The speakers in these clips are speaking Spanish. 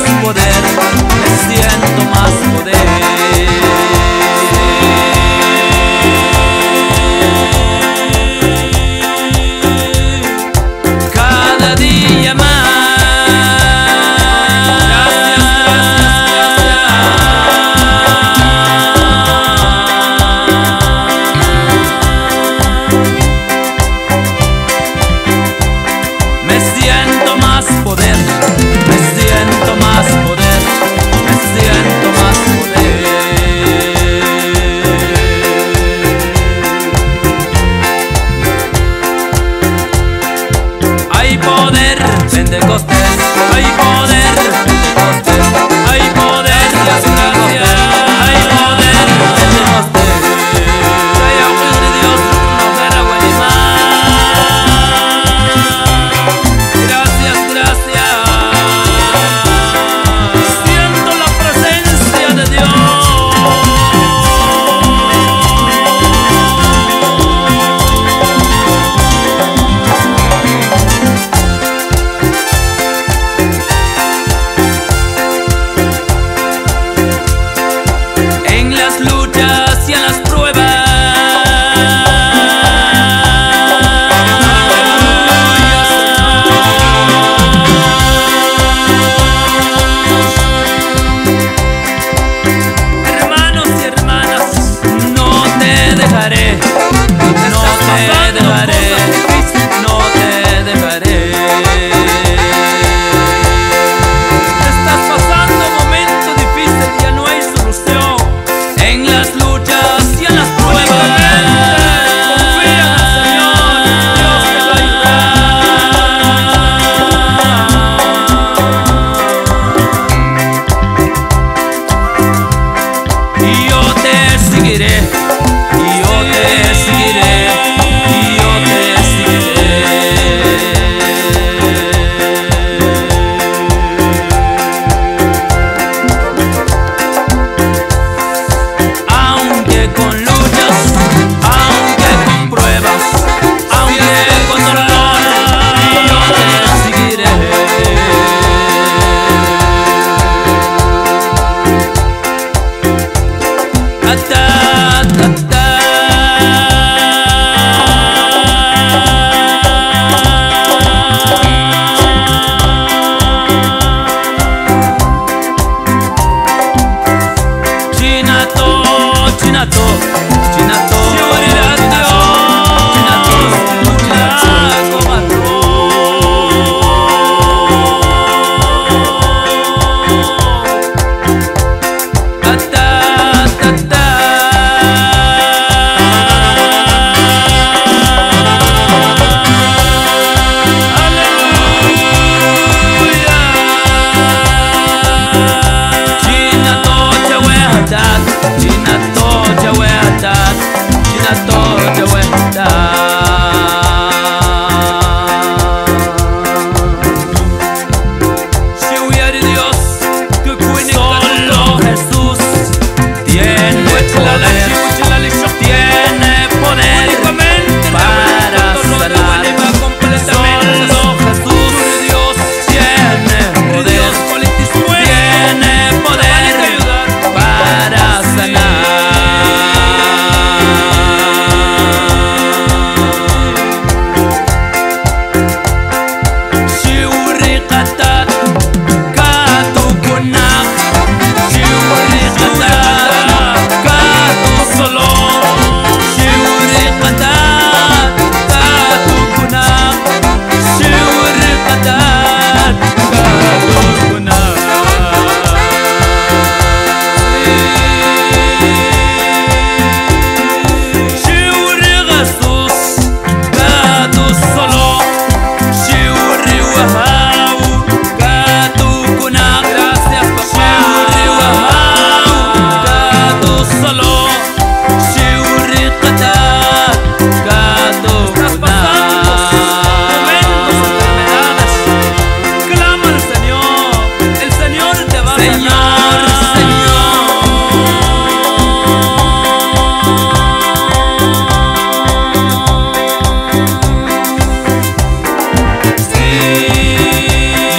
más poder, me siento más poder. Cada día más.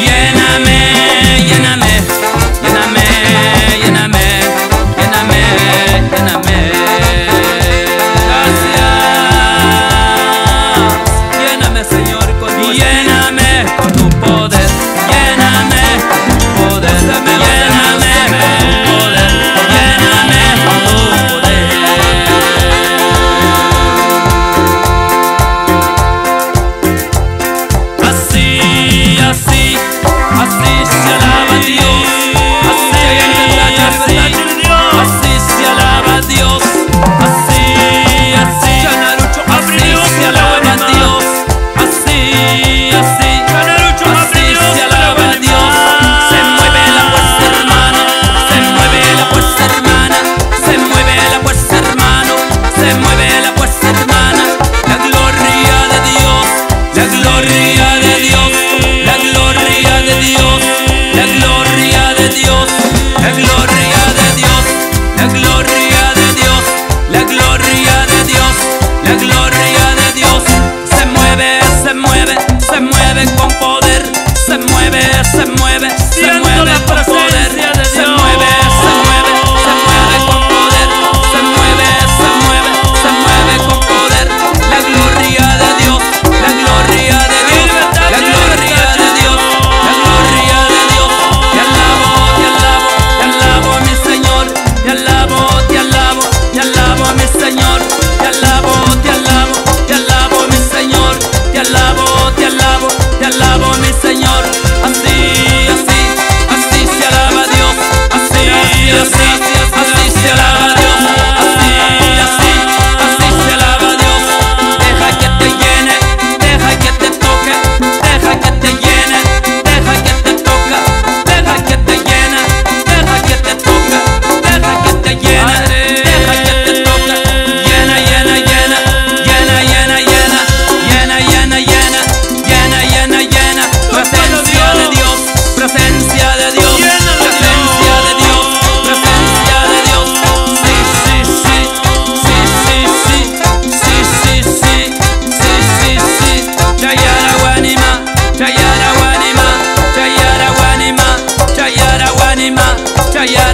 Lléname, lléname. anima, chaya